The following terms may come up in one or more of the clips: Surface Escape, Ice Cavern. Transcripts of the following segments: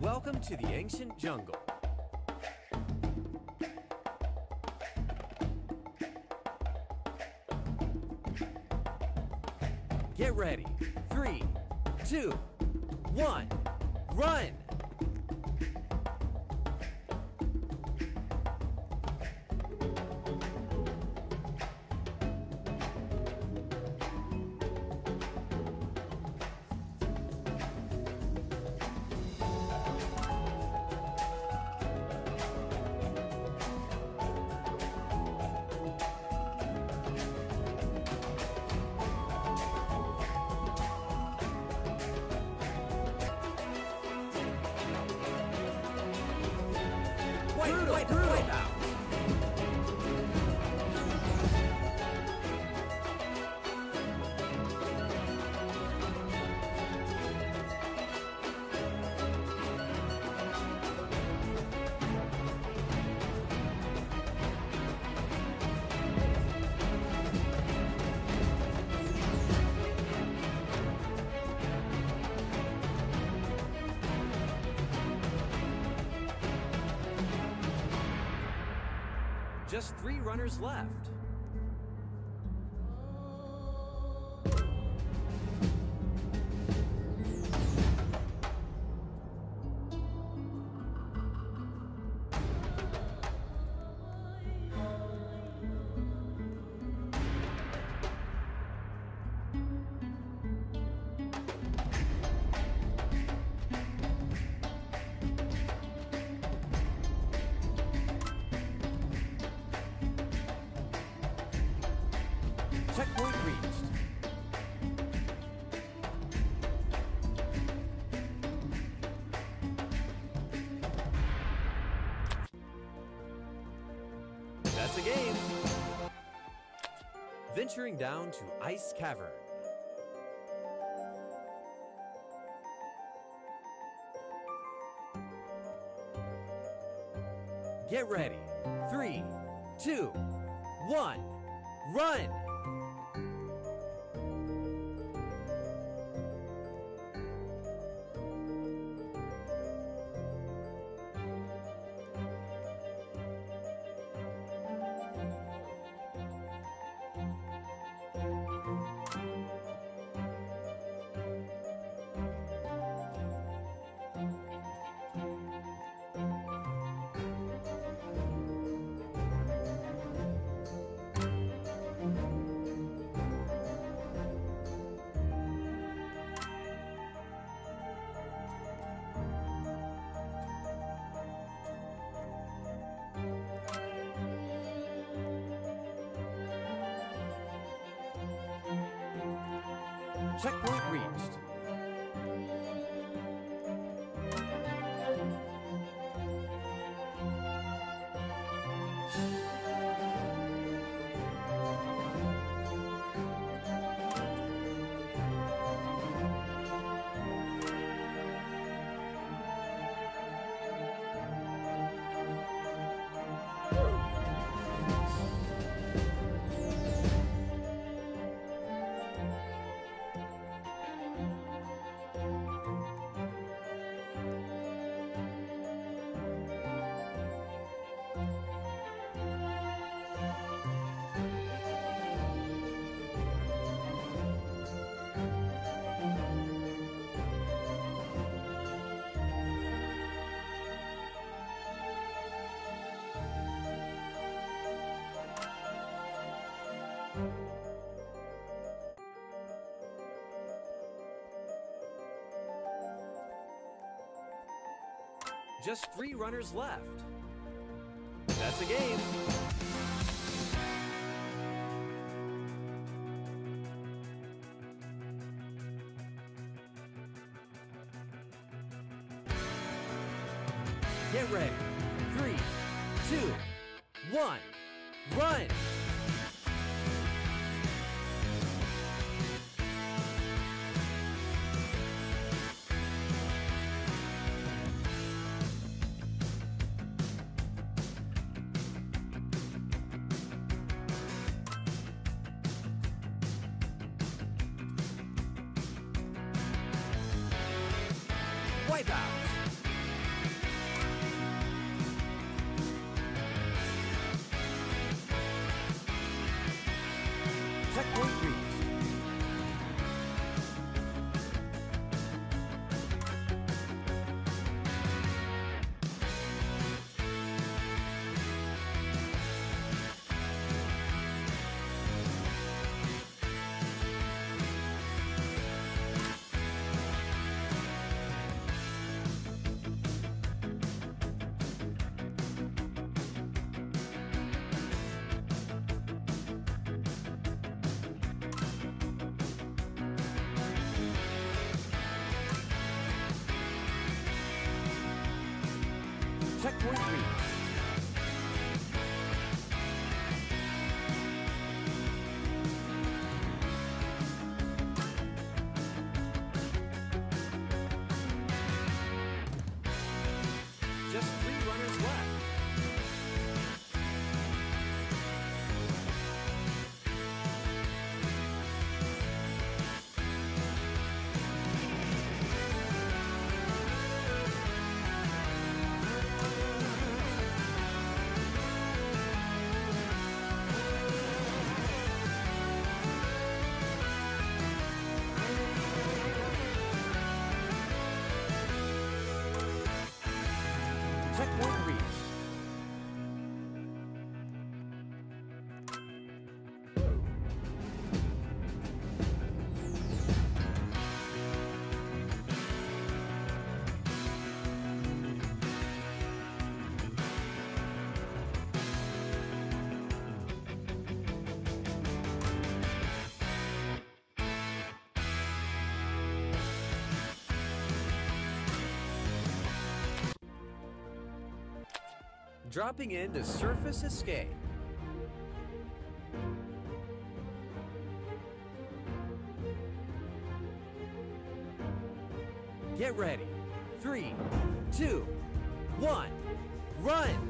Welcome to the ancient jungle. Get ready. 3, 2, 1, run! Just 3 runners left. That's a game! Venturing down to Ice Cavern. Get ready. 3, 2, 1, run! Checkpoint reached. Just 3 runners left. That's a game. Get ready. 3, 2, 1, run! Wipeout! checkpoint reached. Dropping into Surface Escape. Get ready. 3, 2, 1, run!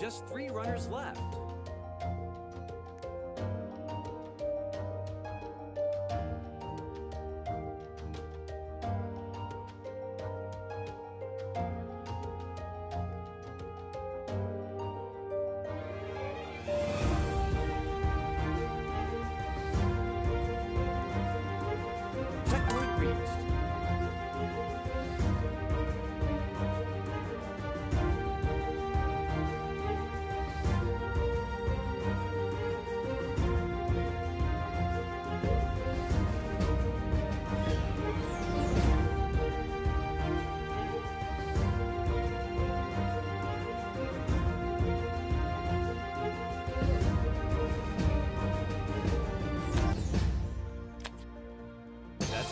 Just 3 runners left.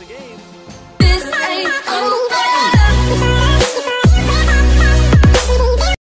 Game.